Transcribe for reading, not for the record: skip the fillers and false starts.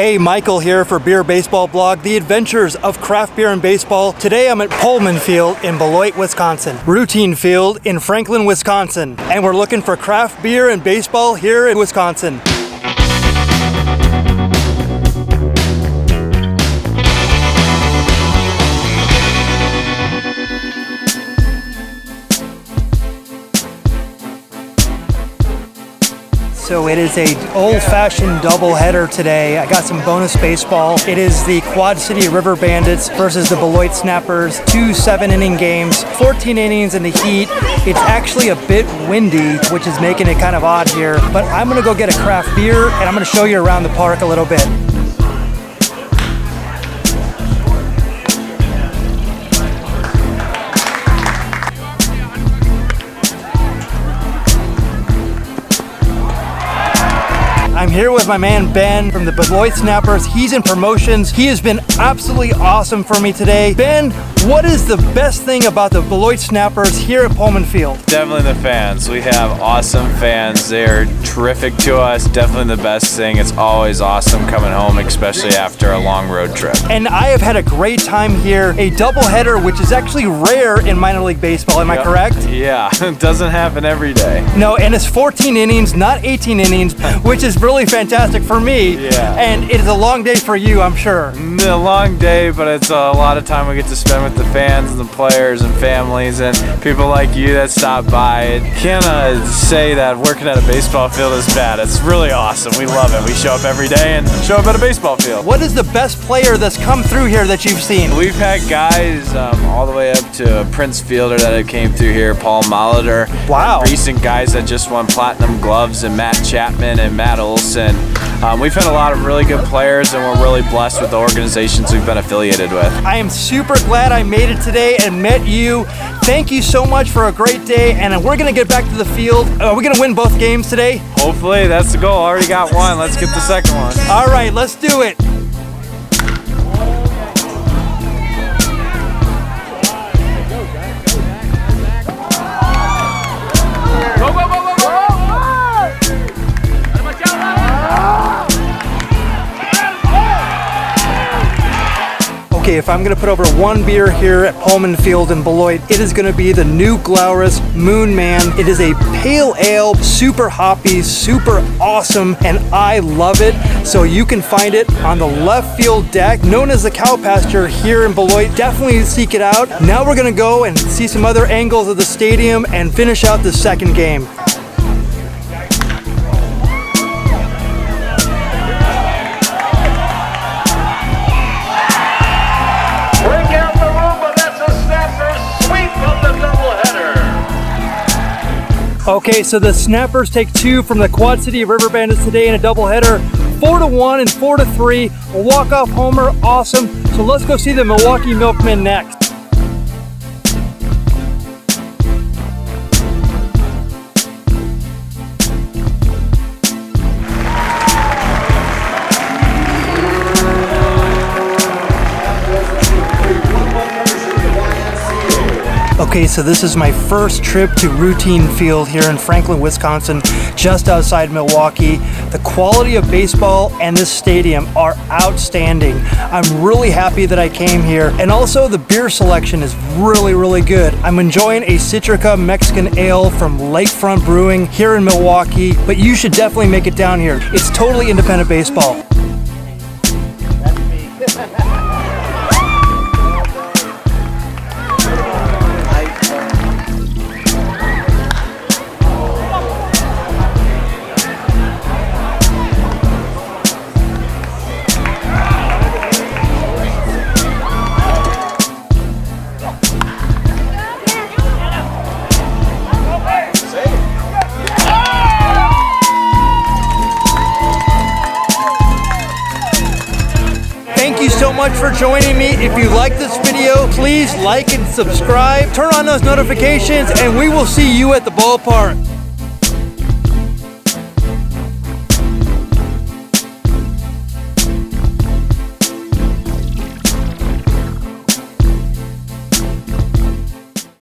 Hey, Michael here for Beer Baseball Blog, the adventures of craft beer and baseball. Today I'm at Pohlman Field in Beloit, Wisconsin, Routine Field in Franklin, Wisconsin, and we're looking for craft beer and baseball here in Wisconsin. So it is an old-fashioned doubleheader today. I got some bonus baseball. It is the Quad City River Bandits versus the Beloit Snappers. 2 7-inning games, 14 innings in the heat. It's actually a bit windy, which is making it kind of odd here. But I'm gonna go get a craft beer and I'm gonna show you around the park a little bit. I'm here with my man Ben from the Beloit Snappers. He's in promotions. He has been absolutely awesome for me today. Ben, what is the best thing about the Beloit Snappers here at Pohlman Field? Definitely the fans. We have awesome fans. They're terrific to us. Definitely the best thing. It's always awesome coming home, especially after a long road trip. And I have had a great time here. A doubleheader, which is actually rare in minor league baseball. Am I correct? Yeah, it doesn't happen every day. No, and it's 14 innings, not 18 innings, which is really fantastic for me. Yeah. And it is a long day for you, I'm sure. A long day, but it's a lot of time we get to spend with the fans and the players and families and people like you that stop by. It can't say that working at a baseball field is bad. It's really awesome. We love it. We show up every day and show up at a baseball field. What is the best player that's come through here that you've seen? We've had guys all the way up to Prince Fielder that came through here, Paul Molitor. Wow. Recent guys that just won platinum gloves, and Matt Chapman and Matt Olson. We've had a lot of really good players, and we're really blessed with the organizations we've been affiliated with. I am super glad I made it today and met you. Thank you so much for a great day, and we're going to get back to the field. Are we going to win both games today? Hopefully. That's the goal. I already got one. Let's get the second one. All right, let's do it. If I'm going to put over one beer here at Pohlman Field in Beloit, it is going to be the New Glarus Moon Man. It is a pale ale, super hoppy, super awesome, and I love it. So you can find it on the left field deck, known as the cow pasture here in Beloit. Definitely seek it out. Now we're going to go and see some other angles of the stadium and finish out the second game. Okay, so the Snappers take two from the Quad City River Bandits today in a doubleheader. 4-1 and 4-3. A walk-off homer, awesome. So let's go see the Milwaukee Milkmen next. Okay, so this is my first trip to Routine Field here in Franklin, Wisconsin, just outside Milwaukee. The quality of baseball and this stadium are outstanding. I'm really happy that I came here. And also the beer selection is really, really good. I'm enjoying a Citra Mexican Ale from Lakefront Brewing here in Milwaukee, but you should definitely make it down here. It's totally independent baseball. Much for joining me. If you like this video, please like and subscribe, turn on those notifications, and we will see you at the ballpark.